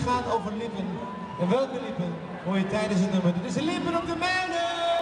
gaat over Lippen. En welke Lippen hoor je tijdens het nummer? Dit is Lippen op de Mijnen!